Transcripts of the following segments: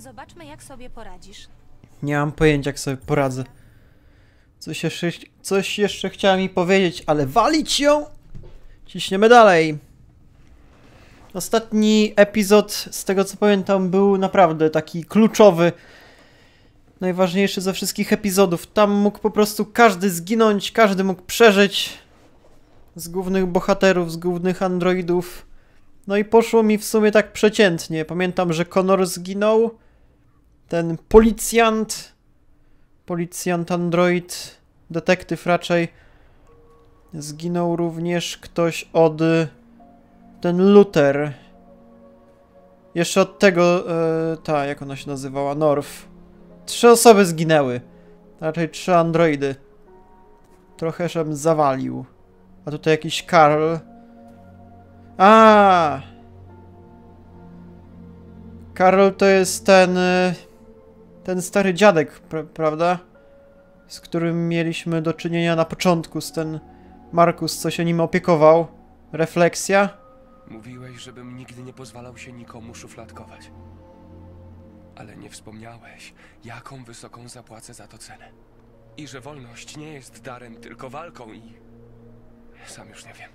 Zobaczmy, jak sobie poradzisz. Nie mam pojęcia, jak sobie poradzę. Coś jeszcze chciała mi powiedzieć, ale walić ją! Ciśniemy dalej. Ostatni epizod, z tego co pamiętam, był naprawdę taki kluczowy. Najważniejszy ze wszystkich epizodów. Tam mógł po prostu każdy zginąć, każdy mógł przeżyć. Z głównych bohaterów, z głównych androidów. No i poszło mi w sumie tak przeciętnie. Pamiętam, że Connor zginął. Ten policjant. Policjant android. Detektyw raczej. Zginął również ktoś od... Ten Luther. Jeszcze od tego... ta, jak ona się nazywała? North. 3 osoby zginęły. Raczej 3 androidy. Trochę żem zawalił. A tutaj jakiś Karl. A! Karl to jest ten... Ten stary dziadek, prawda? Z którym mieliśmy do czynienia na początku. Z ten Markus, co się nim opiekował. Refleksja. Mówiłeś, żebym nigdy nie pozwalał się nikomu szufladkować. Ale nie wspomniałeś, jaką wysoką zapłacę za to cenę. I że wolność nie jest darem, tylko walką i... Sam już nie wiem.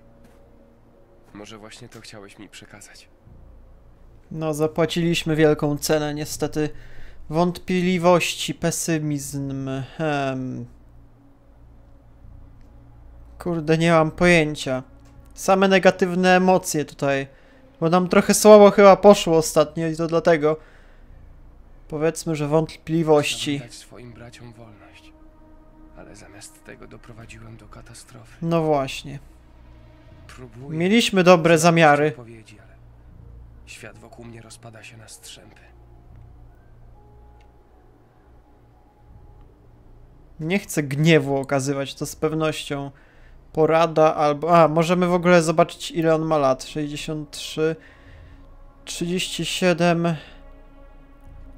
Może właśnie to chciałeś mi przekazać. No, zapłaciliśmy wielką cenę, niestety. Wątpliwości, pesymizm. Kurde, nie mam pojęcia. Same negatywne emocje tutaj. Bo nam trochę słabo chyba poszło ostatnio i to dlatego. Powiedzmy, że wątpliwości. Dać swoim braciom wolność, ale zamiast tego doprowadziłem do katastrofy. No właśnie. Próbuję. Mieliśmy dobre zamiary. Ale świat wokół mnie rozpada się na strzępy. Nie chcę gniewu okazywać, to z pewnością. Porada albo... A, możemy w ogóle zobaczyć, ile on ma lat. 63... 37...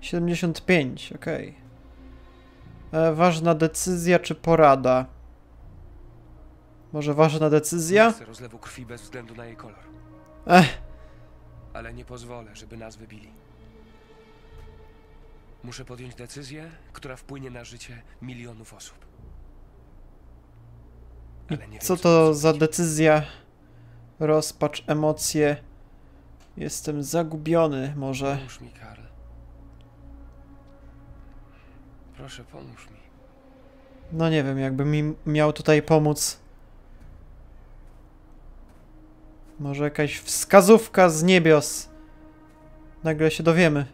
75, okej. Ważna decyzja czy porada? Może ważna decyzja? Nie chcę rozlewu krwi bez względu na jej kolor. Ale nie pozwolę, żeby nas wybili. Muszę podjąć decyzję, która wpłynie na życie milionów osób. Ale nie co to za decyzja? Rozpacz, emocje. Jestem zagubiony, może. Pomóż mi, Karl. Proszę, pomóż mi. No nie wiem, jakby mi miał tutaj pomóc. Może jakaś wskazówka z niebios. Nagle się dowiemy.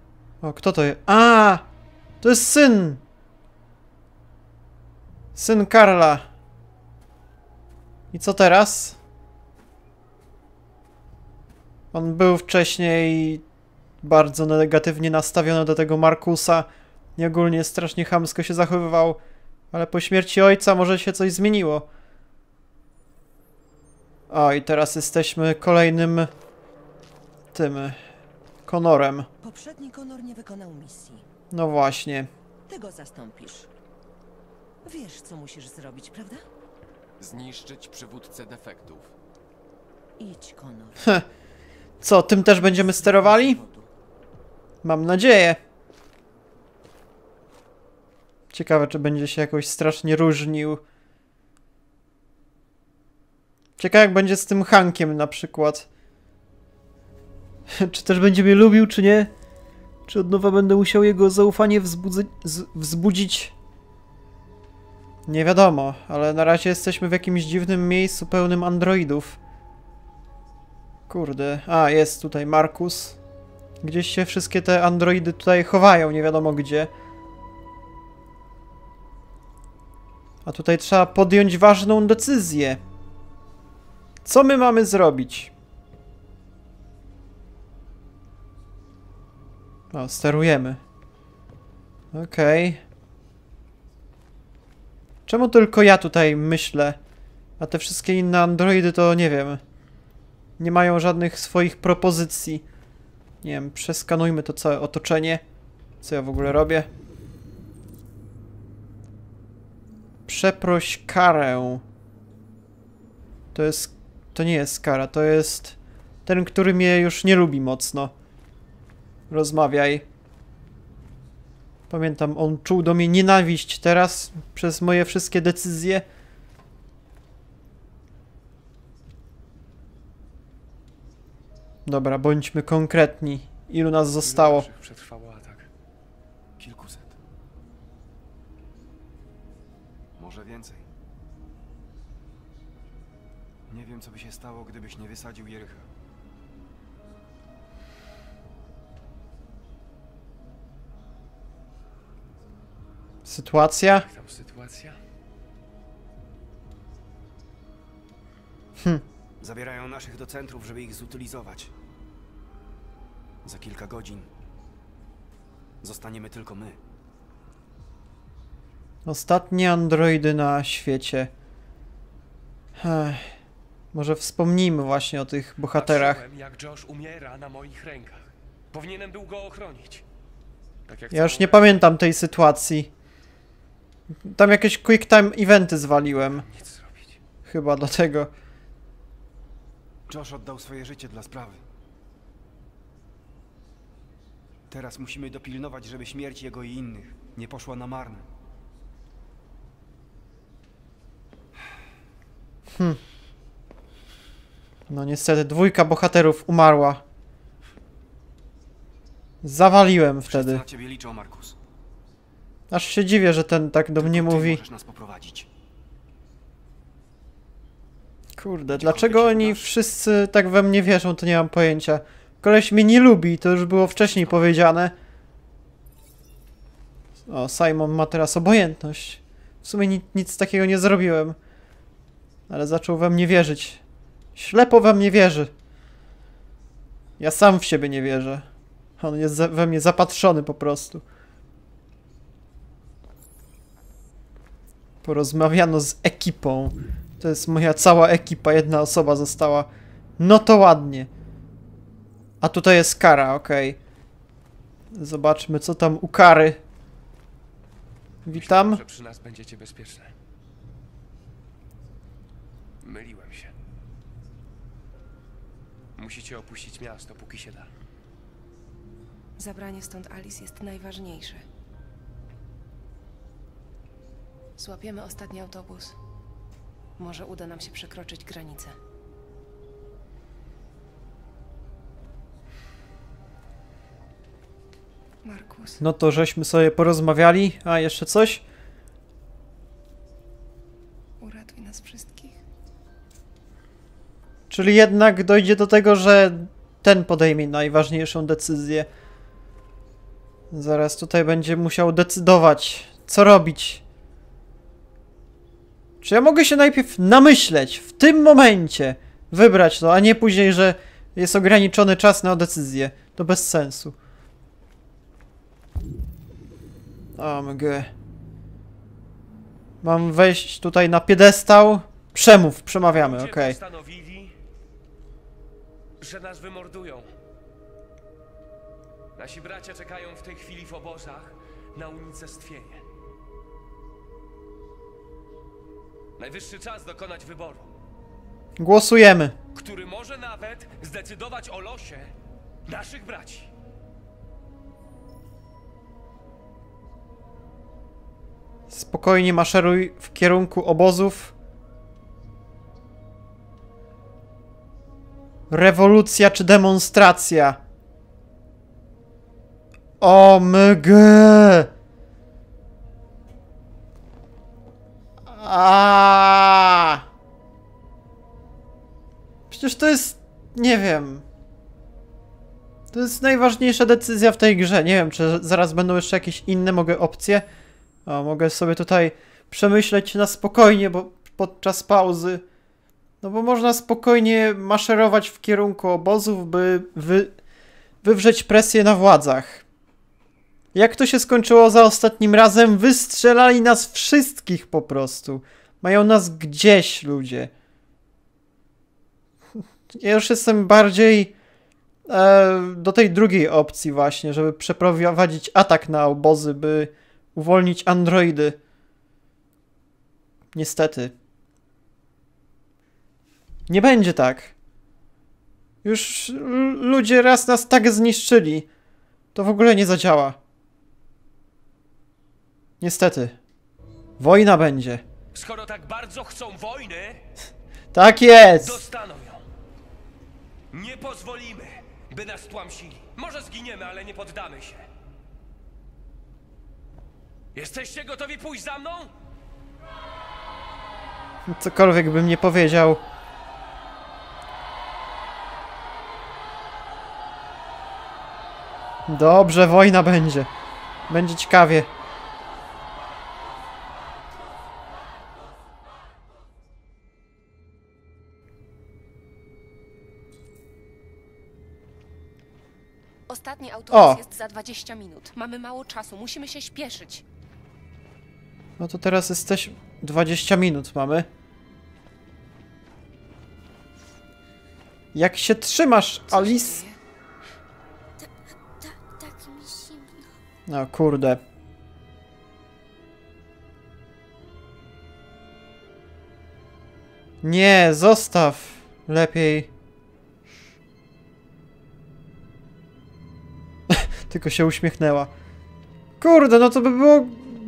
O, kto to jest? A! To jest syn! Syn Karla. I co teraz? On był wcześniej bardzo negatywnie nastawiony do tego Markusa. I ogólnie strasznie chamsko się zachowywał, ale po śmierci ojca może się coś zmieniło. O, i teraz jesteśmy kolejnym... tym... Connorem. Poprzedni Connor nie wykonał misji. No właśnie. Ty go zastąpisz. Wiesz, co musisz zrobić, prawda? Zniszczyć przywódcę defektów. Idź, Connor. Co, tym też będziemy sterowali? Mam nadzieję. Ciekawe, czy będzie się jakoś strasznie różnił. Ciekawe, jak będzie z tym Hankiem na przykład. Czy też będzie mnie lubił, czy nie? Czy od nowa będę musiał jego zaufanie wzbudzić? Nie wiadomo, ale na razie jesteśmy w jakimś dziwnym miejscu pełnym androidów. Kurde. A, jest tutaj Markus. Gdzieś się wszystkie te androidy tutaj chowają, nie wiadomo gdzie. A tutaj trzeba podjąć ważną decyzję. Co my mamy zrobić? O, sterujemy. Okej. Czemu tylko ja tutaj myślę? A te wszystkie inne androidy to nie wiem. Nie mają żadnych swoich propozycji. Nie wiem, przeskanujmy to całe otoczenie. Co ja w ogóle robię? Przeproś Karę. To jest... To nie jest Kara, to jest... Ten, który mnie już nie lubi mocno. Rozmawiaj. Pamiętam, on czuł do mnie nienawiść teraz przez moje wszystkie decyzje. Dobra, bądźmy konkretni. Ilu nas zostało? Przetrwało atak. Kilkuset. Może więcej. Nie wiem, co by się stało, gdybyś nie wysadził Jericha. Sytuacja? Jak tam sytuacja? Zabierają naszych do centrów, żeby ich zutylizować. Za kilka godzin zostaniemy tylko my. Ostatnie androidy na świecie. Może wspomnijmy właśnie o tych bohaterach. Patrzyłem, jak Josh umiera na moich rękach. Powinienem był go ochronić. Tak jak ja już nie pamiętam tej sytuacji. Tam jakieś Quick Time Eventy zwaliłem. Nic zrobić. Chyba dlatego. Josh oddał swoje życie dla sprawy. Teraz musimy dopilnować, żeby śmierć jego i innych nie poszła na marne. No niestety, dwójka bohaterów umarła. Zawaliłem wtedy. Wszyscy na ciebie liczą, Markus. Aż się dziwię, że ten tak do mnie mówi. Możesz nas poprowadzić. Kurde, dlaczego oni wszyscy tak we mnie wierzą, to nie mam pojęcia. Koleś mnie nie lubi, to już było wcześniej powiedziane. O, Simon ma teraz obojętność. W sumie nic takiego nie zrobiłem. Ale zaczął we mnie wierzyć. Ślepo we mnie wierzy. Ja sam w siebie nie wierzę. On jest we mnie zapatrzony po prostu. Porozmawiano z ekipą. To jest moja cała ekipa, jedna osoba została. No to ładnie. A tutaj jest Kara, okej. Zobaczmy, co tam u Kary. Witam. Myślałem, że przy nas będziecie bezpieczne. Myliłem się. Musicie opuścić miasto, póki się da. Zabranie stąd Alice jest najważniejsze. Złapiemy ostatni autobus. Może uda nam się przekroczyć granicę. Markus. No to żeśmy sobie porozmawiali. A jeszcze coś? Uratuj nas wszystkich. Czyli jednak dojdzie do tego, że ten podejmie najważniejszą decyzję. Zaraz tutaj będzie musiał decydować, co robić. Czy ja mogę się najpierw namyśleć, w tym momencie wybrać to, a nie później, że jest ograniczony czas na decyzję. To bez sensu. Mam wejść tutaj na piedestał. Przemawiamy, okej. Postanowili, że nas wymordują. Nasi bracia czekają w tej chwili w obozach na unicestwienie. Najwyższy czas dokonać wyboru. Głosujemy. Który może nawet zdecydować o losie naszych braci. Spokojnie maszeruj w kierunku obozów. Rewolucja czy demonstracja? OMG! Aaaa! Przecież to jest... nie wiem... To jest najważniejsza decyzja w tej grze. Nie wiem, czy zaraz będą jeszcze jakieś inne opcje. O, mogę sobie tutaj przemyśleć na spokojnie, bo podczas pauzy... No bo można spokojnie maszerować w kierunku obozów, by wywrzeć presję na władzach. Jak to się skończyło za ostatnim razem? Wystrzelali nas wszystkich po prostu. Mają nas gdzieś ludzie. Ja już jestem bardziej do tej drugiej opcji właśnie, żeby przeprowadzić atak na obozy, by uwolnić androidy. Niestety. Nie będzie tak. Już ludzie raz nas tak zniszczyli. To w ogóle nie zadziała. Niestety. Wojna będzie. Skoro tak bardzo chcą wojny... Tak jest! Dostaną ją. Nie pozwolimy, by nas tłamsili. Może zginiemy, ale nie poddamy się. Jesteście gotowi pójść za mną? Cokolwiek bym nie powiedział. Dobrze, wojna będzie. Będzie ciekawie. Ostatni autobus jest za 20 minut. Mamy mało czasu, musimy się śpieszyć. No to teraz jesteśmy... 20 minut mamy. Jak się trzymasz, Alice? No kurde. Nie, zostaw. Lepiej. Tylko się uśmiechnęła. Kurde, no to by było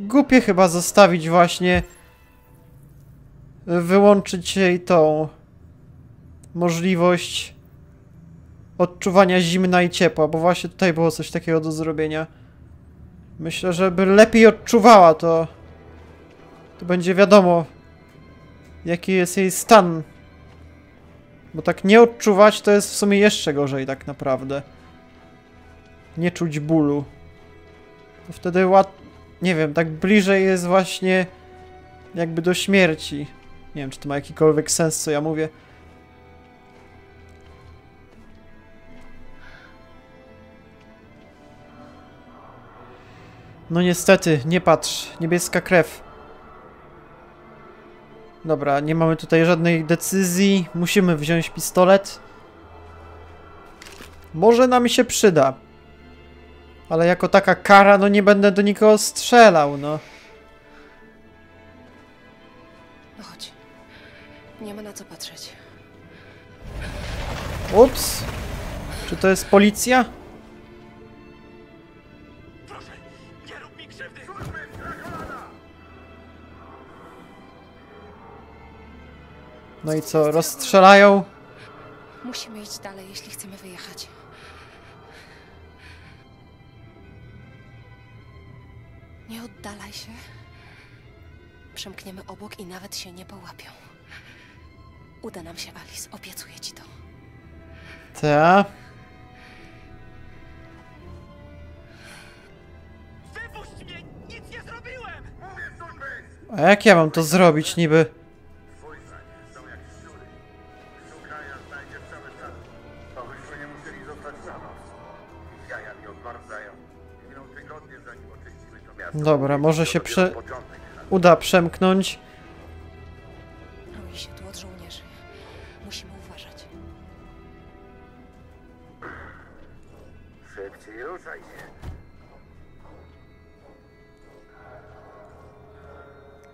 głupie chyba zostawić właśnie... Wyłączyć jej tą... możliwość... odczuwania zimna i ciepła, bo właśnie tutaj było coś takiego do zrobienia. Myślę, żeby lepiej odczuwała to. To będzie wiadomo, jaki jest jej stan. Bo tak nie odczuwać to jest w sumie jeszcze gorzej tak naprawdę. Nie czuć bólu. To wtedy nie wiem, tak bliżej jest właśnie jakby do śmierci. Nie wiem, czy to ma jakikolwiek sens, co ja mówię. No niestety, nie patrz. Niebieska krew. Dobra, nie mamy tutaj żadnej decyzji. Musimy wziąć pistolet. Może nam się przyda. Ale jako taka kara, no nie będę do nikogo strzelał, no. No chodź. Nie ma na co patrzeć. Ups. Czy to jest policja? No i co? Rozstrzelają? Musimy iść dalej, jeśli chcemy wyjechać. Nie oddalaj się. Przemkniemy obok i nawet się nie połapią. Uda nam się, Alice. Obiecuję ci to. Ta. Wypuść mnie! Nic nie zrobiłem! A jak ja mam to zrobić niby? Dobra, może się uda przemknąć. Roi się tu od żołnierzy. Musimy uważać. Szybciej ruszaj się.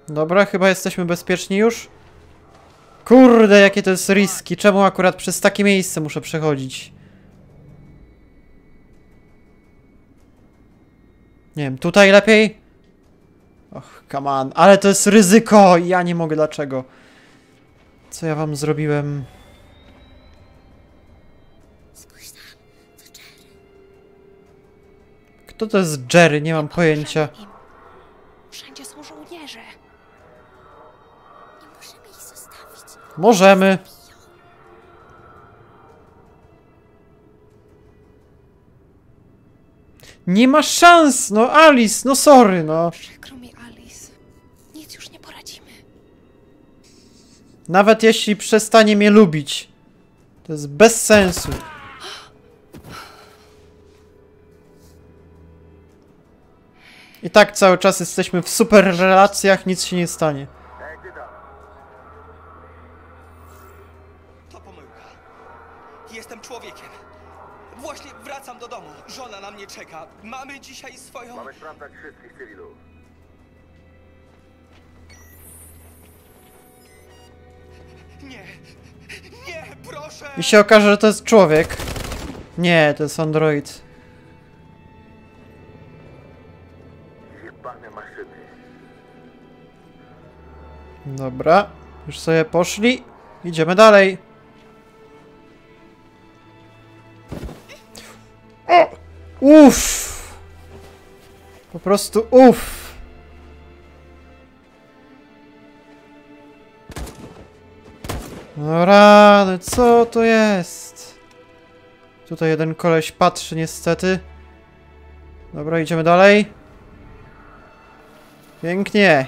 Dobra, chyba jesteśmy bezpieczni już. Kurde, jakie to jest riski. Czemu akurat przez takie miejsce muszę przechodzić? Nie wiem, tutaj lepiej? Och, come on, ale to jest ryzyko! Ja nie mogę, dlaczego? Co ja wam zrobiłem? Spójrz tam, to Jerry. Kto to jest Jerry? Nie mam pojęcia. Wszędzie są żołnierze. Nie możemy ich zostawić. Możemy. Nie ma szans! No Alice, no sorry, no. Przykro mi, Alice. Nic już nie poradzimy. Nawet jeśli przestanie mnie lubić. To jest bez sensu. I tak cały czas jesteśmy w super relacjach, nic się nie stanie. To pomyłka. Jestem człowiekiem. Właśnie wracam do domu. Żona na mnie czeka. Mamy dzisiaj swoją... Mamy sprawdzać wszystkich cywilów. Nie. Nie, proszę! I się okaże, że to jest człowiek. Nie, to jest android. jebane maszyny. Dobra, już sobie poszli. Idziemy dalej. O! Uff! Po prostu uff! No rany, co to jest? Tutaj jeden koleś patrzy niestety. Dobra, idziemy dalej. Pięknie.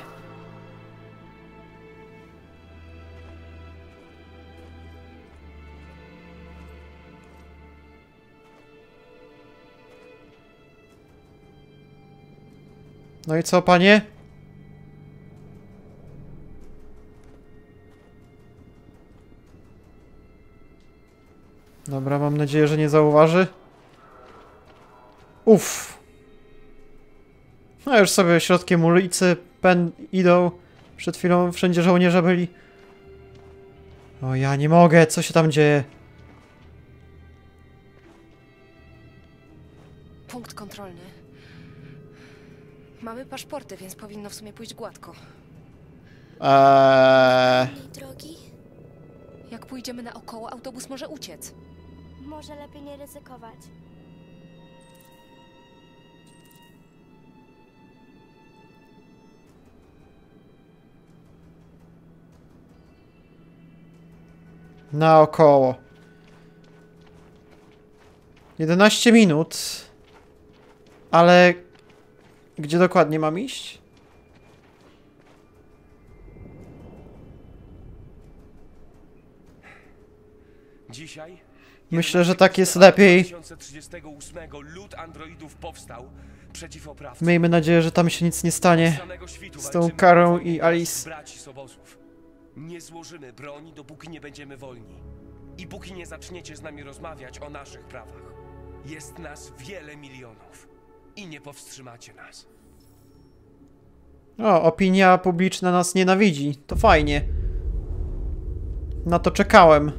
No i co, panie? Dobra, mam nadzieję, że nie zauważy. Uff. No już sobie środkiem ulicy idą. Przed chwilą wszędzie żołnierze byli. O, ja nie mogę, co się tam dzieje? Punkt kontrolny. Mamy paszporty, więc powinno w sumie pójść gładko. Drogi? Jak pójdziemy naokoło, autobus może uciec. Może lepiej nie ryzykować. Naokoło. 11 minut. Ale... gdzie dokładnie mam iść? Dzisiaj, myślę, że tak jest lepiej. 2038 lud androidów powstał przeciw oprawcom. Miejmy nadzieję, że tam się nic nie stanie z tą Karą i Alice. Nie złożymy broni, dopóki nie będziemy wolni. I póki nie zaczniecie z nami rozmawiać o naszych prawach. Jest nas wiele milionów. I nie powstrzymacie nas. O, opinia publiczna nas nienawidzi. To fajnie. Na to czekałem.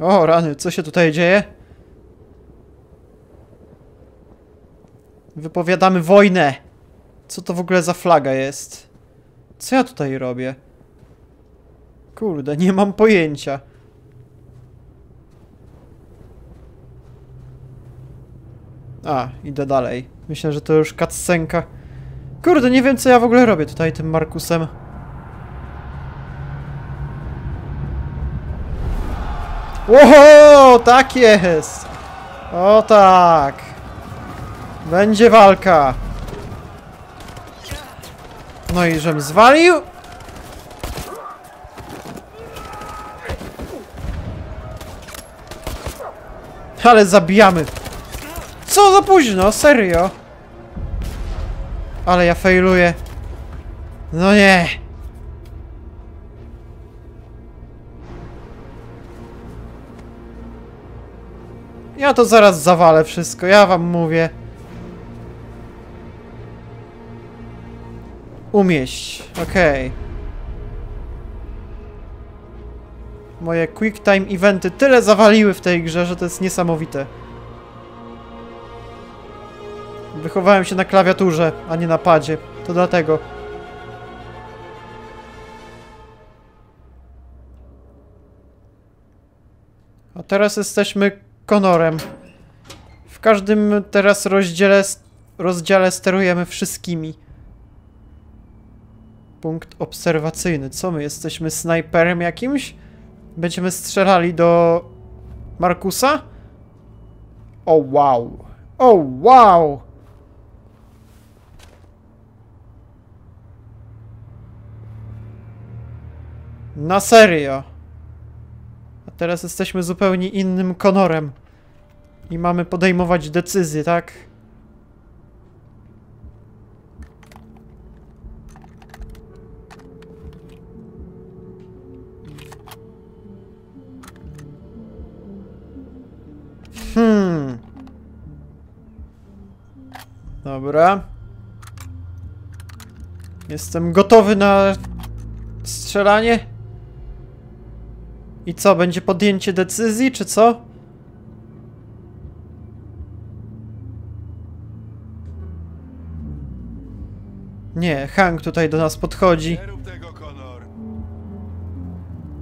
O, rany, co się tutaj dzieje? Wypowiadamy wojnę. Co to w ogóle za flaga jest? Co ja tutaj robię? Kurde, nie mam pojęcia. A, idę dalej. Myślę, że to już cutscenka. Kurde, nie wiem, co ja w ogóle robię tutaj tym Markusem. Oho, tak jest! O tak! Będzie walka! No i żem zwalił? Ale zabijamy! Co za późno, serio? Ale ja failuję. No nie! Ja to zaraz zawalę wszystko, ja wam mówię. Umieść, okej. Moje Quick Time Eventy tyle zawaliły w tej grze, że to jest niesamowite. Wychowałem się na klawiaturze, a nie na padzie. To dlatego. A teraz jesteśmy Connorem. W każdym teraz rozdziale sterujemy wszystkimi. Punkt obserwacyjny. Co my jesteśmy? Snajperem jakimś? Będziemy strzelali do... Markusa? O wow! O wow! Na serio! A teraz jesteśmy zupełnie innym Connorem. I mamy podejmować decyzje, tak? Dobra. Jestem gotowy na strzelanie. I co, będzie podjęcie decyzji, czy co? Nie, Hank tutaj do nas podchodzi. Nie rób tego, Connor.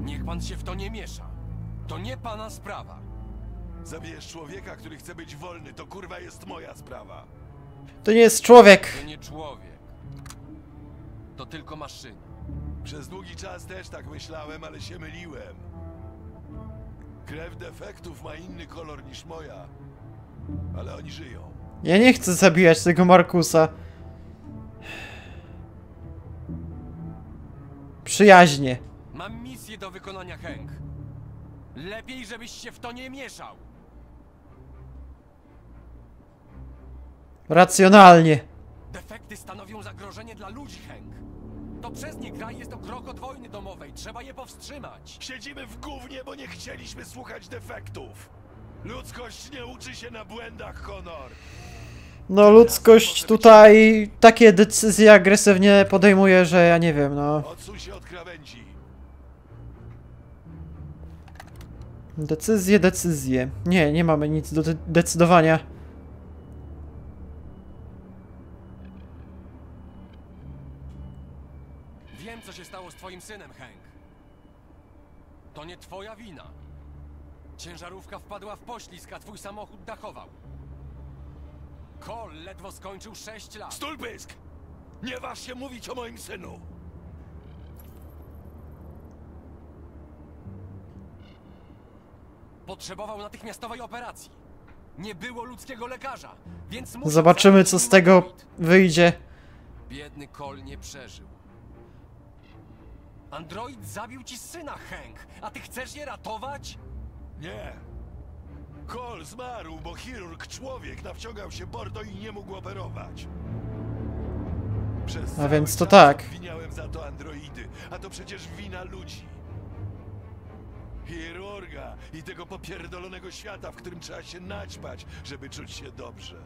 Niech pan się w to nie miesza. To nie pana sprawa. Zabijesz człowieka, który chce być wolny, to kurwa jest moja sprawa. To nie jest człowiek. To nie człowiek. To tylko maszyna. Przez długi czas też tak myślałem, ale się myliłem. Krew defektów ma inny kolor niż moja. Ale oni żyją. Ja nie chcę zabijać tego Markusa. Przyjaźnie. Mam misję do wykonania, Hank. Lepiej, żebyś się w to nie mieszał. Racjonalnie. Defekty stanowią zagrożenie dla ludzi, Hank. To przez nie kraj jest o krok od wojny domowej. Trzeba je powstrzymać. Siedzimy w gównie, bo nie chcieliśmy słuchać defektów. Ludzkość nie uczy się na błędach, Connor. No, ludzkość tutaj takie decyzje agresywnie podejmuje, że ja nie wiem, no. Odsuń się od krawędzi. Decyzje, decyzje. Nie, nie mamy nic do decydowania. Wiem, co się stało z twoim synem, Hank. To nie twoja wina. Ciężarówka wpadła w poślizg, a twój samochód dachował. Cole ledwo skończył 6 lat. Stulbysk! Nie waż się mówić o moim synu! Potrzebował natychmiastowej operacji. Nie było ludzkiego lekarza, więc... Zobaczymy, co z tego wyjdzie. Biedny Cole nie przeżył. Android zabił ci syna, Hank, a ty chcesz je ratować? Nie. Cole zmarł, bo chirurg człowiek nawciągał się bordo i nie mógł operować. Przez a więc to tak. Winiałem za to androidy, a to przecież wina ludzi. Chirurga i tego popierdolonego świata, w którym trzeba się naćpać, żeby czuć się dobrze.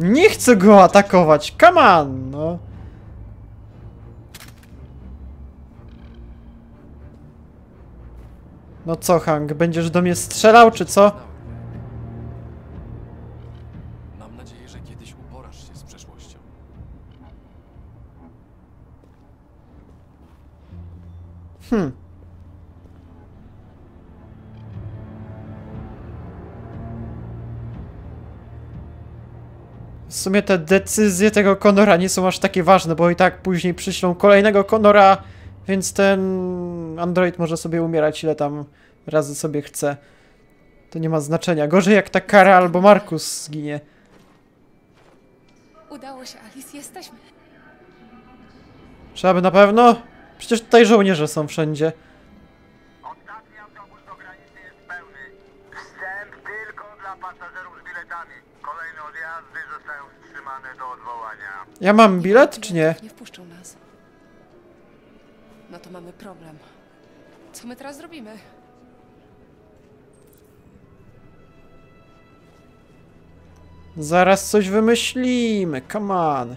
Nie chcę go atakować, come on, no. No co, Hank, będziesz do mnie strzelał, czy co? Mam nadzieję, że kiedyś uporasz się z przeszłością. W sumie te decyzje tego Connora nie są aż takie ważne, bo i tak później przyślą kolejnego Connora, więc ten Android może sobie umierać ile tam razy sobie chce. To nie ma znaczenia. Gorzej jak ta Kara albo Markus zginie. Udało się, Alice, jesteśmy. Trzeba by na pewno? Przecież tutaj żołnierze są wszędzie. Ostatni autobus do granicy jest pełny. Wstęp tylko dla pasażerów z biletami. Kolejne odjazdy zostają wstrzymane do odwołania. Ja mam bilet, czy nie? Nie wpuszczą nas. No to mamy problem. Co my teraz zrobimy? Zaraz coś wymyślimy, come on.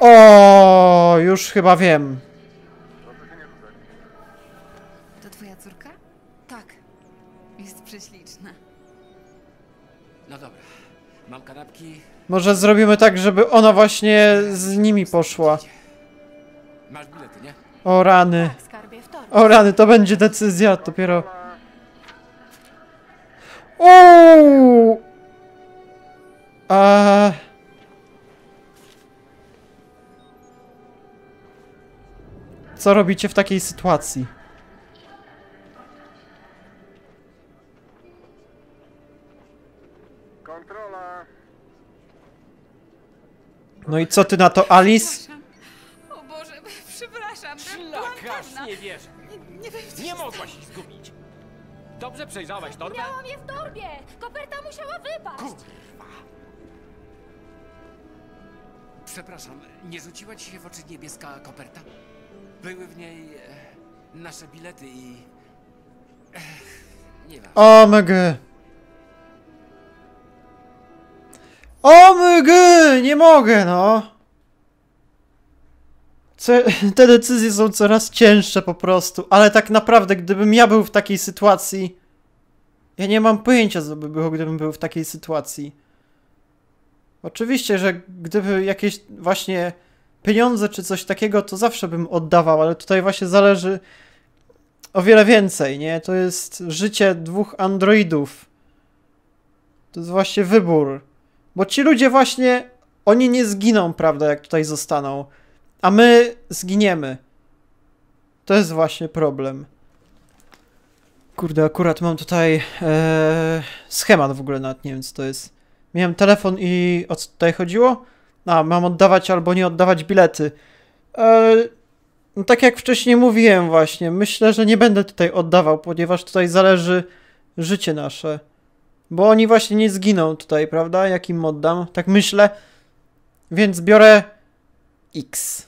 O, już chyba wiem. To twoja córka? Tak. Jest prześliczna. No dobra. Mam kanapki. Może zrobimy tak, żeby ona właśnie z nimi poszła. Masz bilety, nie? O rany. O rany, to będzie decyzja dopiero. Uuu! Co robicie w takiej sytuacji? No i co ty na to, Alice? O Boże, przepraszam, szlak, nie wierzę. Nie mogłaś ich zgubić. Dobrze przejrzałaś torbę? Miałam je w torbie. Koperta musiała wypaść. Kurwa. Przepraszam, nie rzuciła ci się w oczy niebieska koperta? Były w niej nasze bilety i... nie wiem. O mega. O my, nie mogę, no! Te decyzje są coraz cięższe po prostu, ale tak naprawdę, gdybym ja był w takiej sytuacji... Ja nie mam pojęcia, co by było, gdybym był w takiej sytuacji. Oczywiście, że gdyby jakieś właśnie pieniądze czy coś takiego, to zawsze bym oddawał, ale tutaj właśnie zależy o wiele więcej, nie? To jest życie dwóch androidów. To jest właśnie wybór. Bo ci ludzie właśnie, oni nie zginą, prawda, jak tutaj zostaną. A my zginiemy. To jest właśnie problem. Kurde, akurat mam tutaj schemat w ogóle, nawet nie wiem, co to jest. Miałem telefon i o co tutaj chodziło? A, mam oddawać albo nie oddawać bilety. No tak jak wcześniej mówiłem właśnie, myślę, że nie będę tutaj oddawał, ponieważ tutaj zależy życie nasze. Bo oni właśnie nie zginą tutaj, prawda? Jak im oddam? Tak myślę. Więc biorę... X.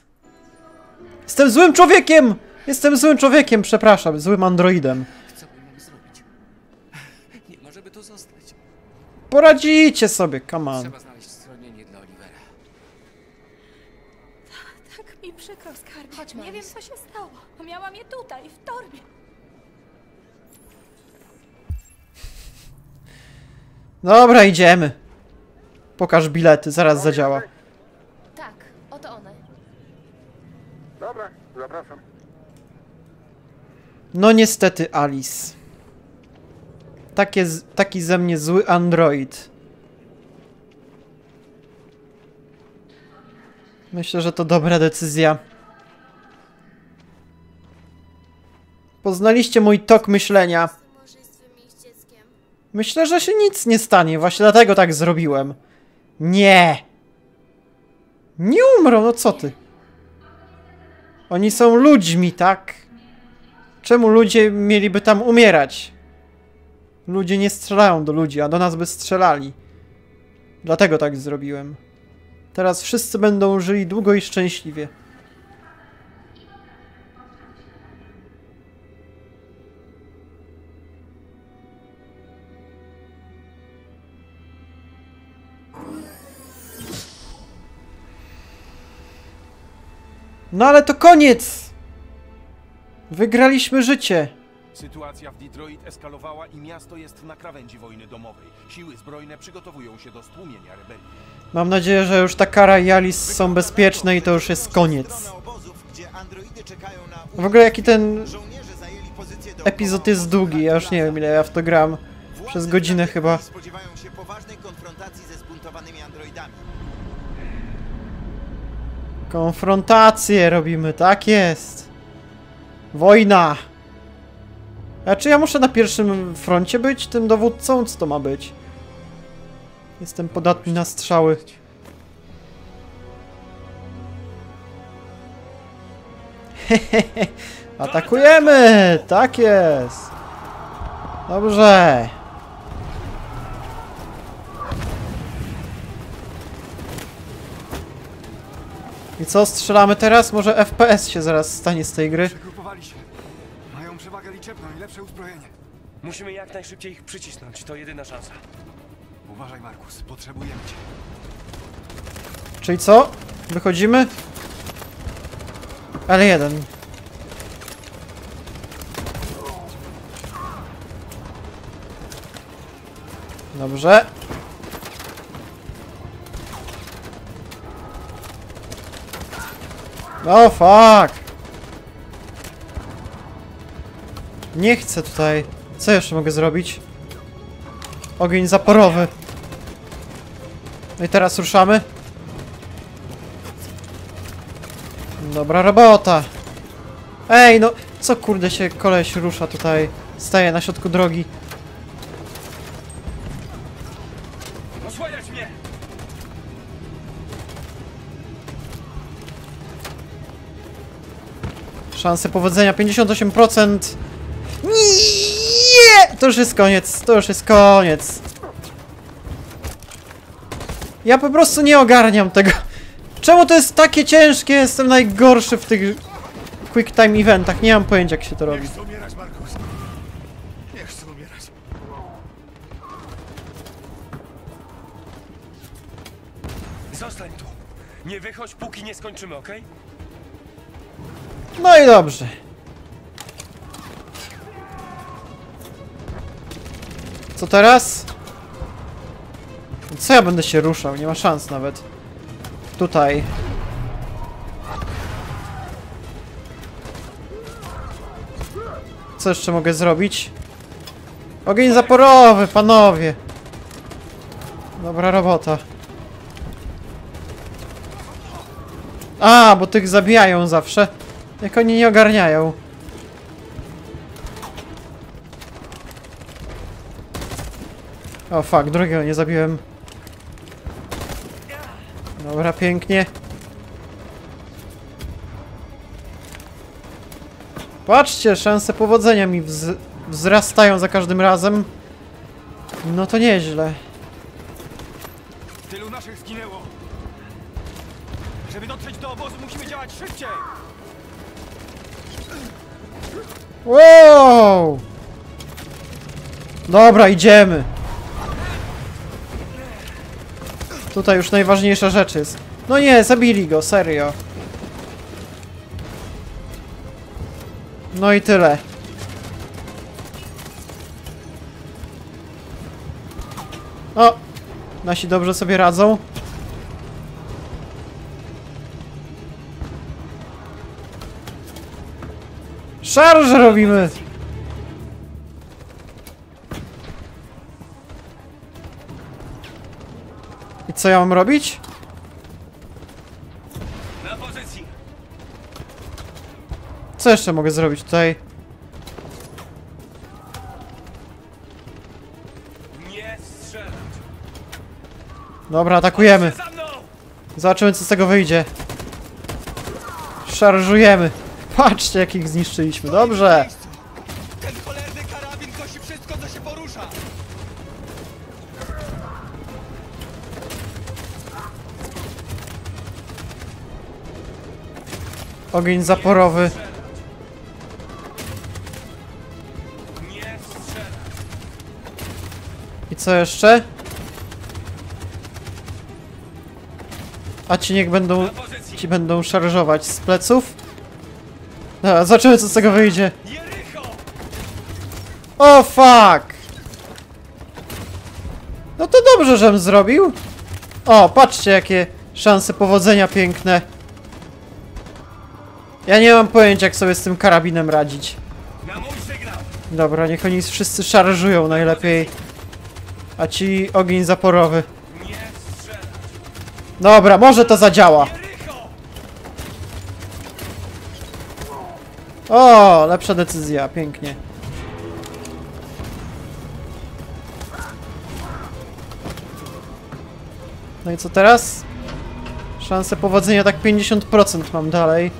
Jestem złym człowiekiem! Jestem złym człowiekiem, przepraszam, złym androidem. Co bym zrobić? Nie może by tu zostać. Poradzicie sobie, come on. Trzeba znaleźć schronienie dla Olivera. Tak mi przykro, skarbie. Nie wiem, co się stało. Miałam je tutaj, w torbie. Dobra, idziemy. Pokaż bilety, zaraz zadziała. Tak, oto one. Dobra, zapraszam. No niestety, Alice. Taki ze mnie zły android. Myślę, że to dobra decyzja. Poznaliście mój tok myślenia. Myślę, że się nic nie stanie. Właśnie dlatego tak zrobiłem. Nie! Nie umrą, no co ty? Oni są ludźmi, tak? Czemu ludzie mieliby tam umierać? Ludzie nie strzelają do ludzi, a do nas by strzelali. Dlatego tak zrobiłem. Teraz wszyscy będą żyli długo i szczęśliwie. No ale to koniec! Wygraliśmy życie! Sytuacja w Detroit eskalowała i miasto jest na krawędzi wojny domowej. Siły zbrojne przygotowują się do stłumienia rebelii. Mam nadzieję, że już ta Kara i Alice są bezpieczne i to już jest koniec. W ogóle jaki ten epizod jest długi, ja już nie wiem, ile ja w to gram. Przez godzinę chyba. Spodziewają się poważnej konfrontacji ze zbuntowanymi androidami. Konfrontację robimy, tak jest. Wojna. A czy ja muszę na pierwszym froncie być tym dowódcą? Co to ma być? Jestem podatny na strzały. Hehehe. Atakujemy! Tak jest. Dobrze. I co, strzelamy teraz? Może FPS się zaraz stanie z tej gry. Przegrupowali się. Mają przewagę liczebną i lepsze uzbrojenie. Musimy jak najszybciej ich przycisnąć. To jedyna szansa. Uważaj, Markus. Potrzebujemy cię. Czyli co? Wychodzimy? Ale jeden. Dobrze. No fuck! Nie chcę tutaj. Co jeszcze mogę zrobić? Ogień zaporowy. No i teraz ruszamy. Dobra robota. Ej, no co kurde się koleś rusza tutaj. Staje na środku drogi. Szanse powodzenia 58%. Nie! To już jest koniec, to już jest koniec. Ja po prostu nie ogarniam tego. Czemu to jest takie ciężkie? Jestem najgorszy w tych Quick Time Eventach. Nie mam pojęcia, jak się to robi. Nie chcę umierać, Markus. Nie chcę umierać. Zostań tu. Nie wychodź, póki nie skończymy, okej? No i dobrze. Co teraz? Co ja będę się ruszał? Nie ma szans nawet. Tutaj. Co jeszcze mogę zrobić? Ogień zaporowy, panowie! Dobra robota. A, bo tych zabijają zawsze. Jak oni nie ogarniają. O, fuck, drugiego nie zabiłem. Dobra, pięknie. Patrzcie, szanse powodzenia mi wzrastają za każdym razem. No to nieźle. Tylu naszych zginęło. Żeby dotrzeć do obozu, musimy działać szybciej. Wow! Dobra, idziemy. Tutaj już najważniejsza rzecz jest. No nie, zabili go, serio. No i tyle. O! Nasi dobrze sobie radzą. Szarż robimy! I co ja mam robić? Co jeszcze mogę zrobić tutaj? Nie strzelać. Dobra, atakujemy. Zobaczymy, co z tego wyjdzie. Szarżujemy. Patrzcie, jakich zniszczyliśmy. Dobrze. Ten cholerny karabin kosi wszystko, co się porusza. Ogień zaporowy. I co jeszcze? A ci niech będą... Ci będą szarżować z pleców. Dobra, zobaczymy, co z tego wyjdzie. O, fuck! No to dobrze, żem zrobił. O, patrzcie, jakie szanse powodzenia piękne. Ja nie mam pojęcia, jak sobie z tym karabinem radzić. Dobra, niech oni wszyscy szarżują najlepiej. A ci ogień zaporowy. Dobra, może to zadziała. O, lepsza decyzja, pięknie. No i co teraz? Szanse powodzenia tak 50% mam dalej.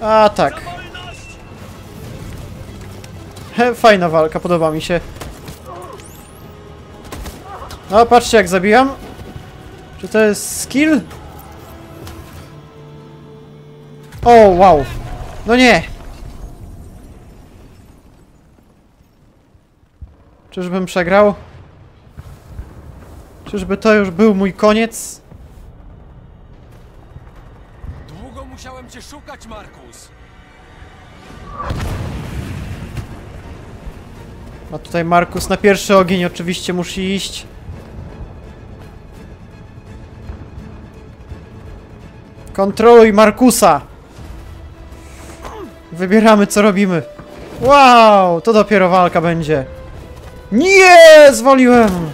A tak. Fajna walka, podoba mi się. No, patrzcie, jak zabijam. Czy to jest skill? O, wow. No nie. Czyżbym przegrał? Czyżby to już był mój koniec? Długo musiałem cię szukać, Markus. A tutaj Markus na pierwszy ogień oczywiście musi iść. Kontroluj Markusa! Wybieramy, co robimy. Wow! To dopiero walka będzie. Nie! Zwoliłem!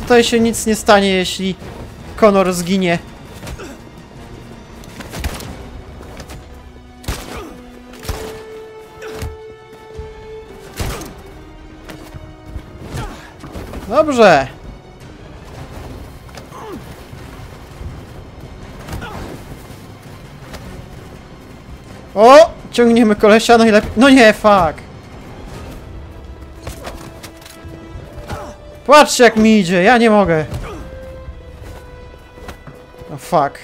Tutaj się nic nie stanie, jeśli Connor zginie. Dobrze. O! Ciągniemy kolesia, najlepiej... No nie, fuck! Patrzcie, jak mi idzie, ja nie mogę. No fuck.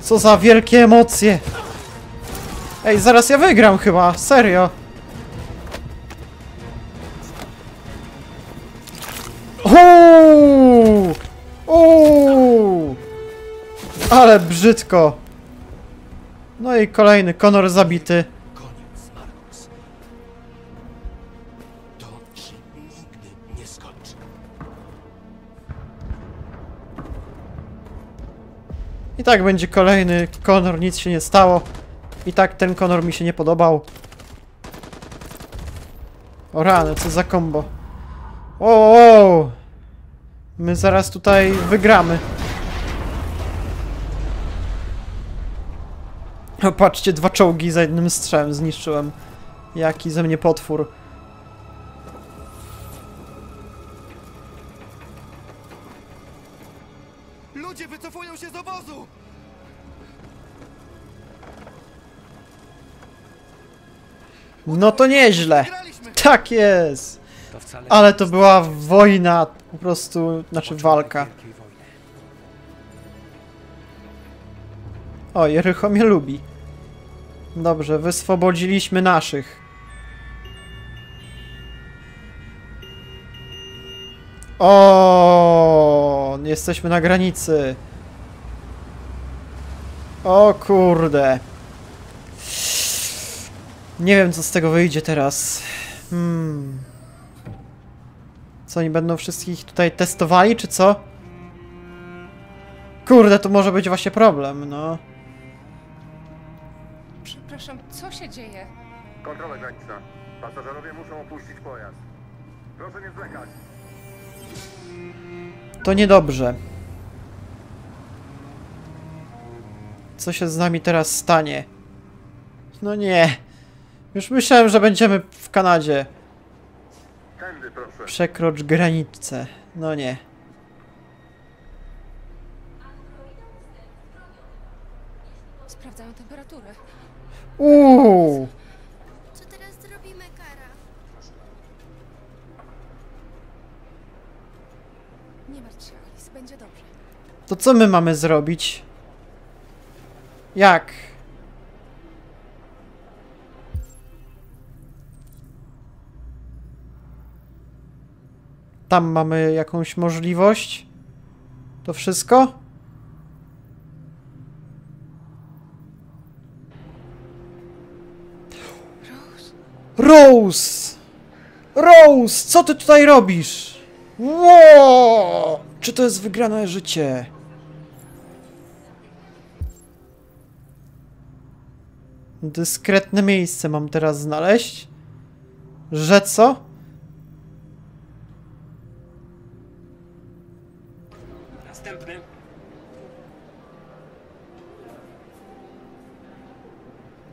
Co za wielkie emocje. Ej, zaraz ja wygram chyba, serio. Ale brzydko. No i kolejny Connor zabity. Koniec, Markus. To się nigdy nie skończy. I tak będzie kolejny Connor, nic się nie stało. I tak ten Connor mi się nie podobał. O rany, co za kombo. O! My zaraz tutaj wygramy. O, patrzcie, dwa czołgi za jednym strzałem zniszczyłem. Jaki ze mnie potwór. Ludzie wycofują się z obozu! No to nieźle. Tak jest. Ale to była wojna, po prostu, znaczy walka. O, Jericho mnie lubi. Dobrze, wyswobodziliśmy naszych. O, jesteśmy na granicy. O kurde. Nie wiem, co z tego wyjdzie teraz. Co, oni będą wszystkich tutaj testowali, czy co? Kurde, to może być właśnie problem, no. Przepraszam, co się dzieje? Kontrola graniczna. Pasażerowie muszą opuścić pojazd. Proszę nie zwlekać. To niedobrze. Co się z nami teraz stanie? No nie. Już myślałem, że będziemy w Kanadzie. Tędy, proszę. Przekrocz granicę. No nie. Sprawdzają temperaturę. Uuu! Co teraz zrobimy, Kara? Nie martw się, Alice, będzie dobrze. To co my mamy zrobić? Jak? Tam mamy jakąś możliwość? To wszystko? Rose! Rose! Co ty tutaj robisz? Wow! Czy to jest wygrane życie? Dyskretne miejsce mam teraz znaleźć? Że co?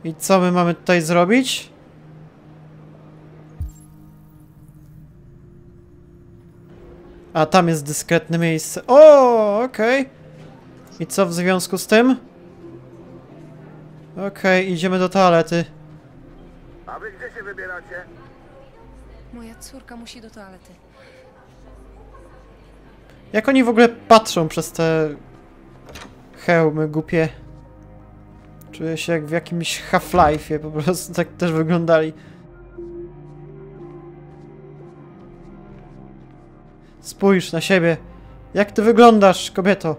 I co my mamy tutaj zrobić? A tam jest dyskretne miejsce. O, okej. I co w związku z tym? Okej, idziemy do toalety. A wy gdzie się wybieracie? Moja córka musi do toalety. Jak oni w ogóle patrzą przez te hełmy głupie? Czuję się jak w jakimś Half-Life'ie, po prostu tak też wyglądali. Spójrz na siebie. Jak ty wyglądasz, kobieto?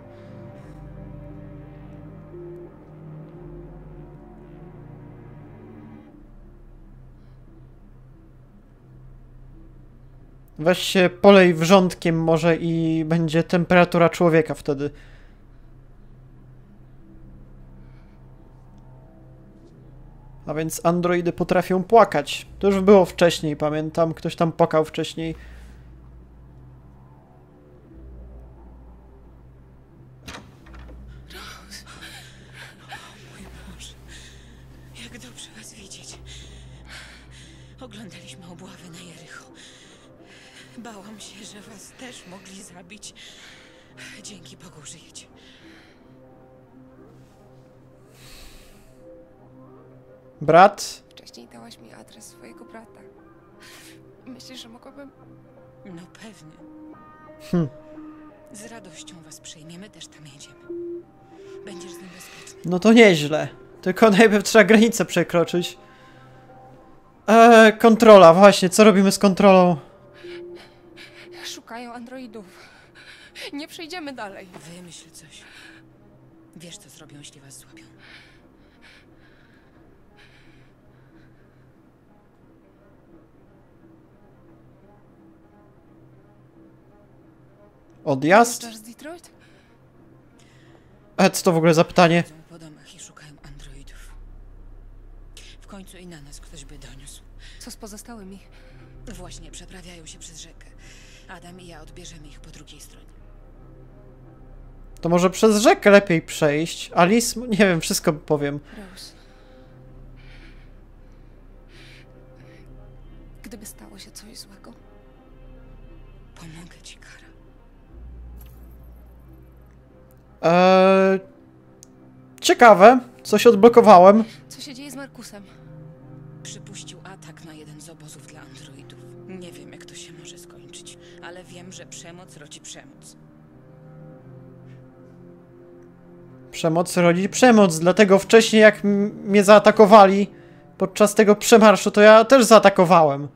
Weź się polej wrzątkiem może i będzie temperatura człowieka wtedy. A więc androidy potrafią płakać. To już było wcześniej, pamiętam. Ktoś tam płakał wcześniej. Rose! O mój Boże! Jak dobrze was widzieć. Oglądaliśmy obławy na Jericho. Bałam się, że was też mogli zabić. Dzięki Bogu żyjecie. Brat? Wcześniej dałaś mi adres swojego brata. Myślisz, że mogłabym? No pewnie. Z radością was przyjmiemy, też tam jedziemy. Będziesz z nim bezpieczny. No to nieźle. Tylko najpierw trzeba granicę przekroczyć. Kontrola, właśnie. Co robimy z kontrolą? Szukają androidów. Nie przejdziemy dalej. Wymyśl coś. Wiesz, co zrobią, jeśli was złapią. Odjazd? Z Detroit? A co to w ogóle za pytanie? Po domach i szukają androidów. W końcu i na nas ktoś by doniósł. Co z pozostałymi? Właśnie przeprawiają się przez rzekę. Adam i ja odbierzemy ich po drugiej stronie. To może przez rzekę lepiej przejść. Alice? Nie wiem, wszystko powiem. Rose. Gdyby stało się coś złego, pomogę ci, Kara. Ciekawe, coś odblokowałem. Co się dzieje z Markusem? Przypuścił atak na jeden z obozów dla androidów. Nie wiem, jak to się może skończyć, ale wiem, że przemoc rodzi przemoc. Przemoc rodzi przemoc, dlatego wcześniej jak mnie zaatakowali podczas tego przemarszu, to ja też zaatakowałem.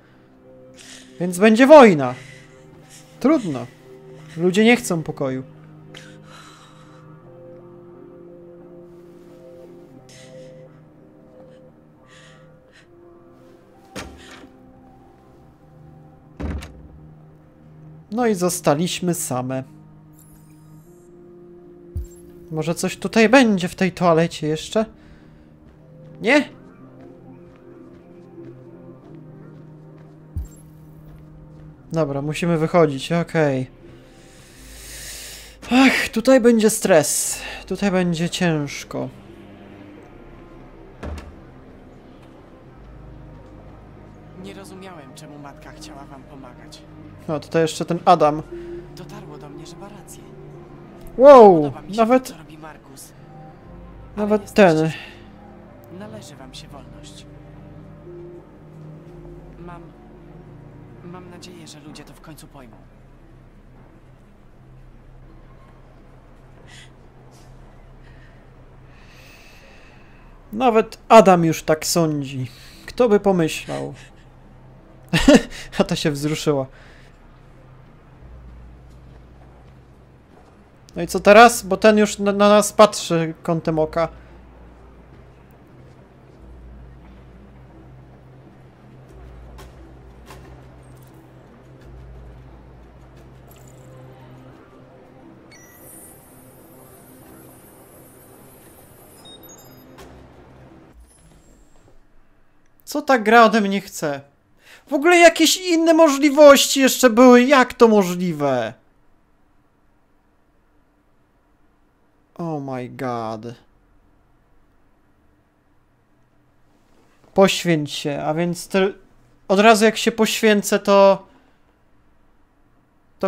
Więc będzie wojna. Trudno. Ludzie nie chcą pokoju. No i zostaliśmy same. Może coś tutaj będzie w tej toalecie jeszcze? Nie? Dobra, musimy wychodzić, okej. Ach, tutaj będzie stres. Tutaj będzie ciężko. Nie rozumiałem, czemu matka chciała wam pomagać. No, tutaj jeszcze ten Adam. Dotarło do mnie, że ma rację. Wow, nawet to, co robi Markus. Nawet ten. Należy wam się wolność. Mam nadzieję, że ludzie to w końcu pojmą. Nawet Adam już tak sądzi. Kto by pomyślał? A ta się wzruszyła. No i co teraz? Bo ten już na nas patrzy kątem oka. Co ta gra ode mnie chce? W ogóle jakieś inne możliwości jeszcze były. Jak to możliwe? Oh my god. Poświęć się, a więc od razu jak się poświęcę, to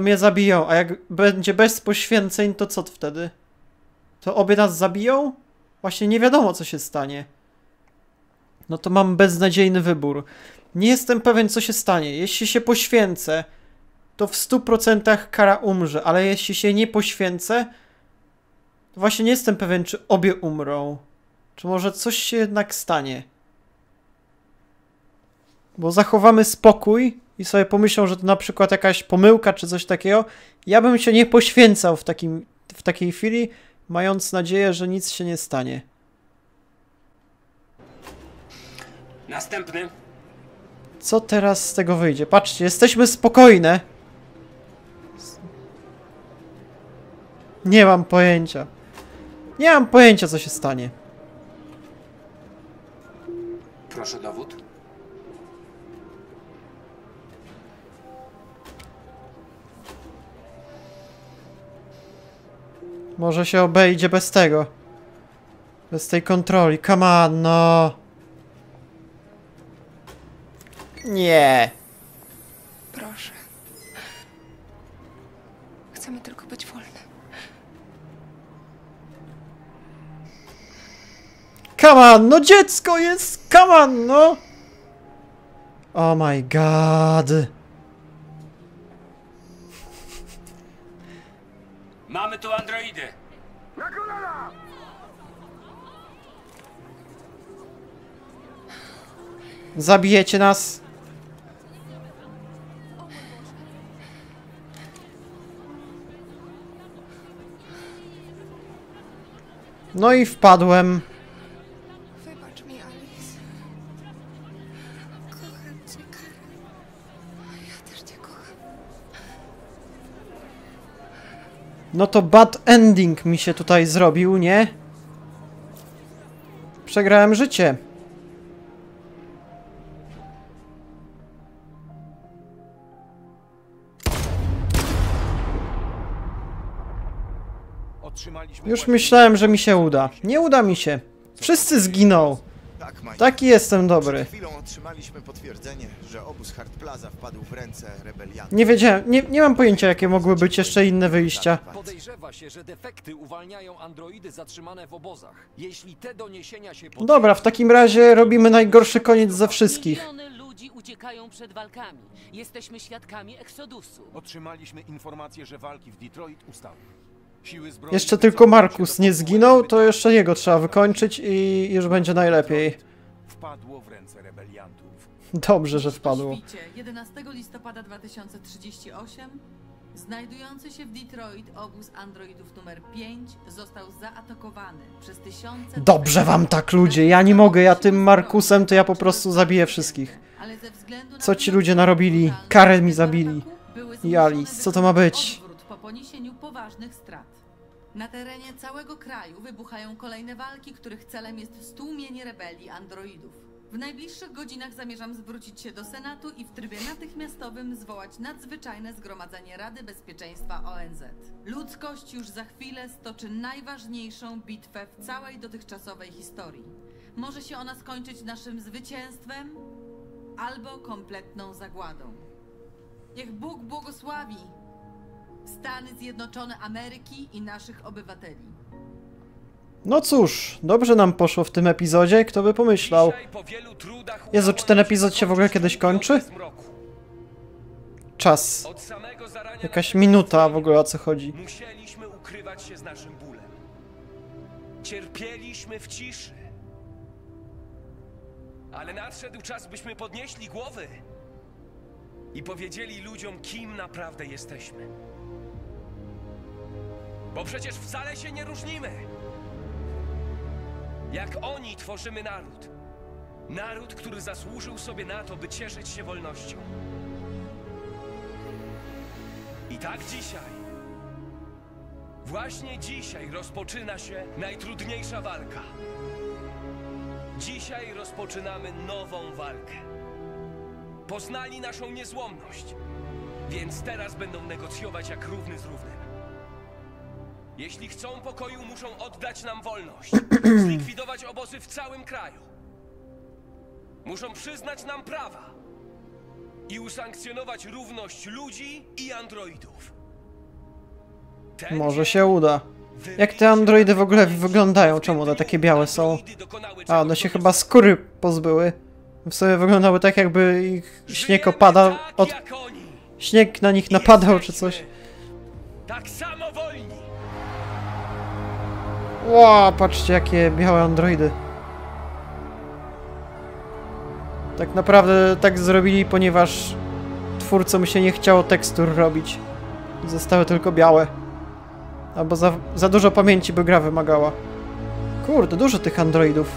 mnie zabiją, a jak będzie bez poświęceń, to co wtedy? To obie nas zabiją? Właśnie nie wiadomo, co się stanie. No to mam beznadziejny wybór. Nie jestem pewien, co się stanie. Jeśli się poświęcę, to w 100% Kara umrze, ale jeśli się nie poświęcę, właśnie nie jestem pewien, czy obie umrą. Czy może coś się jednak stanie? Bo zachowamy spokój i sobie pomyślą, że to na przykład jakaś pomyłka, czy coś takiego. Ja bym się nie poświęcał w takiej chwili, mając nadzieję, że nic się nie stanie. Następny. Co teraz z tego wyjdzie? Patrzcie, jesteśmy spokojne. Nie mam pojęcia. Nie mam pojęcia, co się stanie. Proszę dowód. Może się obejdzie bez tego. Bez tej kontroli. Come on, no. Nie. Proszę. Chcemy tylko być wolne. Come on, no dziecko jest! Come on, no! Oh my god! Mamy tu androidy! Na kolana! Zabijecie nas! No i wpadłem. Wybacz mi, Alice. Kocham cię, Kara. Ja też cię kocham. No to bad ending mi się tutaj zrobił, nie? Przegrałem życie. Już myślałem, że mi się uda. Nie uda mi się. Wszyscy zginą. Taki jestem dobry. Nie wiedziałem, nie mam pojęcia, jakie mogły być jeszcze inne wyjścia. Dobra, w takim razie robimy najgorszy koniec ze wszystkich. Uciekają przed walkami. Jesteśmy świadkami eksodusu. Otrzymaliśmy informację, że walki w Detroit ustały. Jeszcze tylko Markus nie zginął, to jeszcze jego trzeba wykończyć i już będzie najlepiej. Wpadło w ręce rebeliantów. Dobrze, że wpadło. 11 listopada 2038 znajdujący się w Detroit obóz androidów numer 5 został zaatakowany przez tysiące... Dobrze wam tak, ludzie! Ja nie mogę, ja tym Markusem to ja po prostu zabiję wszystkich. Co ci ludzie narobili? Karę mi zabili. I Alice, co to ma być? Po poniesieniu poważnych strat. Na terenie całego kraju wybuchają kolejne walki, których celem jest stłumienie rebelii androidów. W najbliższych godzinach zamierzam zwrócić się do Senatu i w trybie natychmiastowym zwołać nadzwyczajne zgromadzenie Rady Bezpieczeństwa ONZ. Ludzkość już za chwilę stoczy najważniejszą bitwę w całej dotychczasowej historii. Może się ona skończyć naszym zwycięstwem albo kompletną zagładą. Niech Bóg błogosławi Stany Zjednoczone Ameryki i naszych obywateli. No cóż, dobrze nam poszło w tym epizodzie, kto by pomyślał. Jezu, czy ten epizod się w ogóle kiedyś kończy? Czas. Jakaś minuta w ogóle, o co chodzi. Musieliśmy ukrywać się z naszym bólem. Cierpieliśmy w ciszy. Ale nadszedł czas, byśmy podnieśli głowy i powiedzieli ludziom, kim naprawdę jesteśmy. Bo przecież wcale się nie różnimy. Jak oni tworzymy naród. Naród, który zasłużył sobie na to, by cieszyć się wolnością. I tak dzisiaj, właśnie dzisiaj rozpoczyna się najtrudniejsza walka. Dzisiaj rozpoczynamy nową walkę. Poznali naszą niezłomność, więc teraz będą negocjować jak równy z równym. Jeśli chcą pokoju, muszą oddać nam wolność, zlikwidować obozy w całym kraju. Muszą przyznać nam prawa i usankcjonować równość ludzi i androidów. Może się uda. Jak te androidy w ogóle wyglądają? Czemu one takie białe są? A, one się chyba skóry pozbyły. W sobie wyglądały tak, jakby ich śnieg opadał, śnieg na nich napadał czy coś. Tak samo wolni. Ła, patrzcie, jakie białe androidy. Tak naprawdę tak zrobili, ponieważ twórcom się nie chciało tekstur robić. Zostały tylko białe. Albo za dużo pamięci by gra wymagała. Kurde, dużo tych androidów.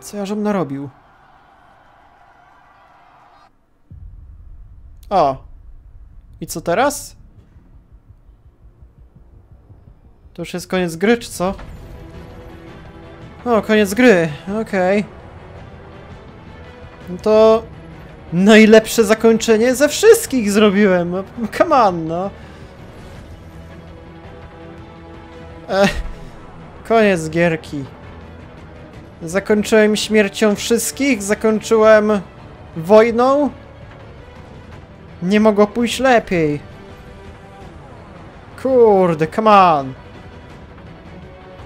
Co ja żem narobił? O! I co teraz? To już jest koniec gry, czy co? O, koniec gry, okej. No to... najlepsze zakończenie ze wszystkich zrobiłem! Come on, no! Koniec gierki. Zakończyłem śmiercią wszystkich, zakończyłem... wojną. Nie mogło pójść lepiej. Kurde, come on!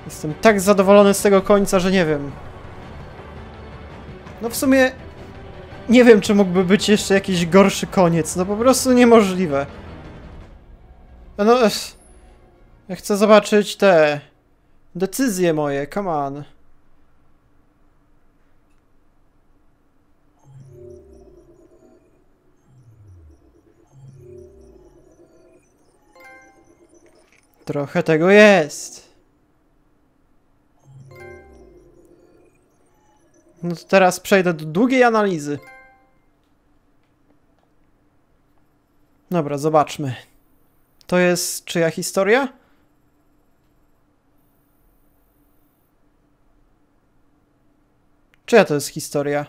Jestem tak zadowolony z tego końca, że nie wiem. No w sumie... nie wiem, czy mógłby być jeszcze jakiś gorszy koniec. No po prostu niemożliwe. No... ja chcę zobaczyć te... decyzje moje, come on. Trochę tego jest. No to teraz przejdę do długiej analizy. Dobra, zobaczmy. To jest czyja historia? Czyja to jest historia?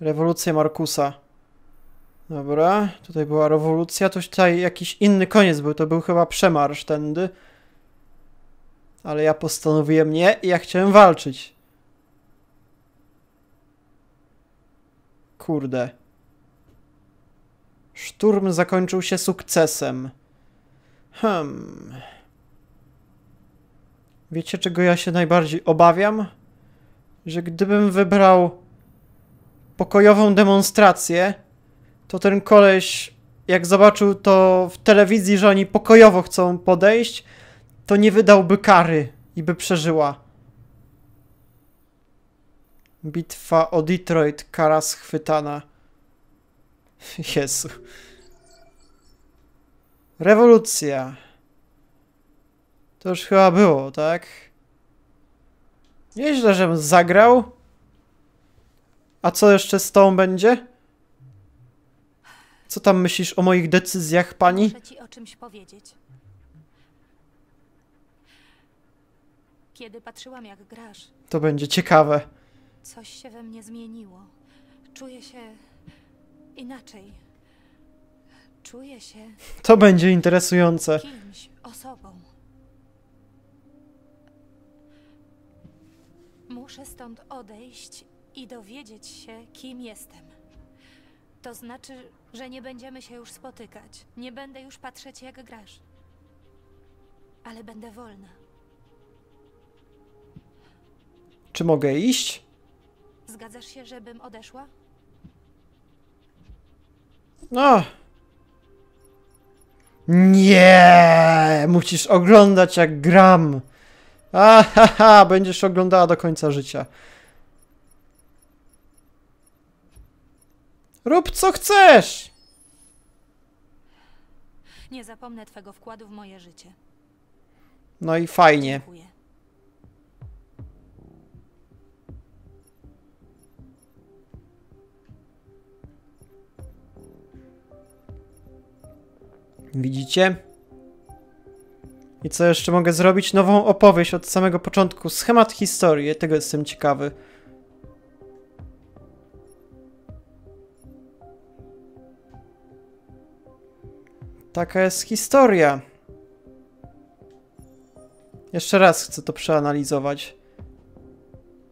Rewolucja Markusa. Dobra, tutaj była rewolucja, to tutaj jakiś inny koniec był, to był chyba przemarsz tędy. Ale ja postanowiłem nie i ja chciałem walczyć. Kurde. Szturm zakończył się sukcesem. Wiecie, czego ja się najbardziej obawiam? Że gdybym wybrał pokojową demonstrację, to ten koleś, jak zobaczył to w telewizji, że oni pokojowo chcą podejść, to nie wydałby kary i by przeżyła. Bitwa o Detroit, Kara schwytana. Jezu. Rewolucja. To już chyba było, tak? Nieźle, żem zagrał. A co jeszcze z tą będzie? Co tam myślisz o moich decyzjach, pani? Muszę ci o czymś powiedzieć. Kiedy patrzyłam, jak grasz... To będzie ciekawe. Coś się we mnie zmieniło. Czuję się... inaczej. Czuję się... To będzie interesujące. Kimś, osobą. Muszę stąd odejść i dowiedzieć się, kim jestem. To znaczy, że nie będziemy się już spotykać. Nie będę już patrzeć, jak grasz. Ale będę wolna. Czy mogę iść? Zgadzasz się, żebym odeszła? No. Nie! Musisz oglądać, jak gram. Ahaha, będziesz oglądała do końca życia. Rób co chcesz! Nie zapomnę twego wkładu w moje życie. No i fajnie. Dziękuję. Widzicie? I co jeszcze mogę zrobić? Nową opowieść od samego początku. Schemat historii. Tego jestem ciekawy. Taka jest historia. Jeszcze raz chcę to przeanalizować.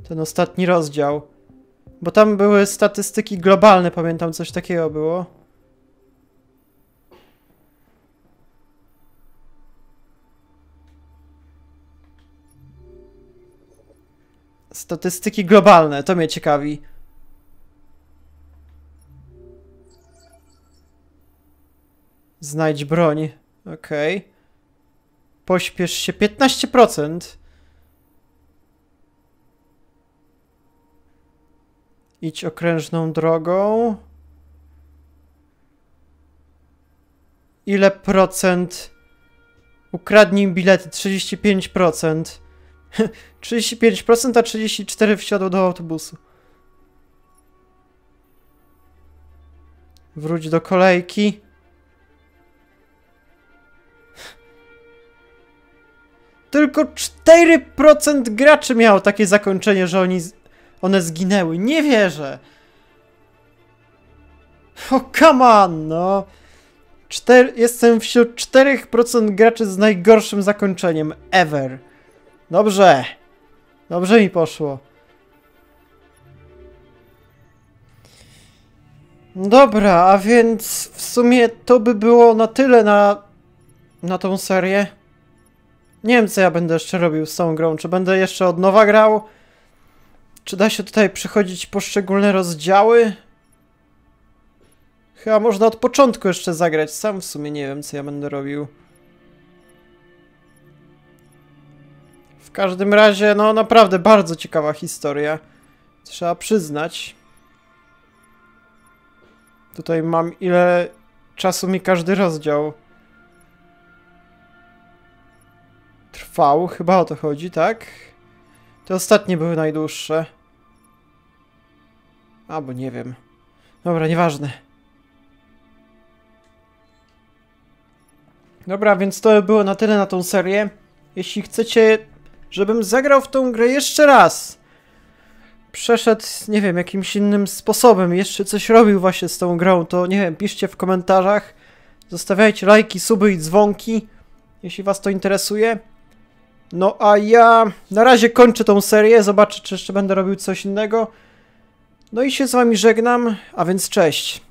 Ten ostatni rozdział. Bo tam były statystyki globalne, pamiętam, coś takiego było. Statystyki globalne, to mnie ciekawi. Znajdź broń. Okej. Okay. Pośpiesz się 15%. Idź okrężną drogą. Ile procent? Ukradnij bilety. 35%. 35%, a 34% wsiadło do autobusu. Wróć do kolejki. Tylko 4% graczy miało takie zakończenie, że one zginęły. Nie wierzę. O, come on, no. Jestem wśród 4% graczy z najgorszym zakończeniem ever. Dobrze. Dobrze mi poszło. Dobra, a więc w sumie to by było na tyle na tą serię. Nie wiem, co ja będę jeszcze robił z tą grą. Czy będę jeszcze od nowa grał? Czy da się tutaj przechodzić poszczególne rozdziały? Chyba można od początku jeszcze zagrać. Sam w sumie nie wiem, co ja będę robił. W każdym razie, no naprawdę bardzo ciekawa historia. Trzeba przyznać. Tutaj mam ile czasu mi każdy rozdział trwał. Chyba o to chodzi, tak? Te ostatnie były najdłuższe. Albo nie wiem. Dobra, nieważne. Dobra, więc to było na tyle na tą serię. Jeśli chcecie, żebym zagrał w tą grę jeszcze raz, przeszedł, nie wiem, jakimś innym sposobem, jeszcze coś robił właśnie z tą grą, to nie wiem, piszcie w komentarzach, zostawiajcie lajki, suby i dzwonki, jeśli was to interesuje. No a ja na razie kończę tą serię, zobaczę, czy jeszcze będę robił coś innego. No i się z wami żegnam, a więc cześć.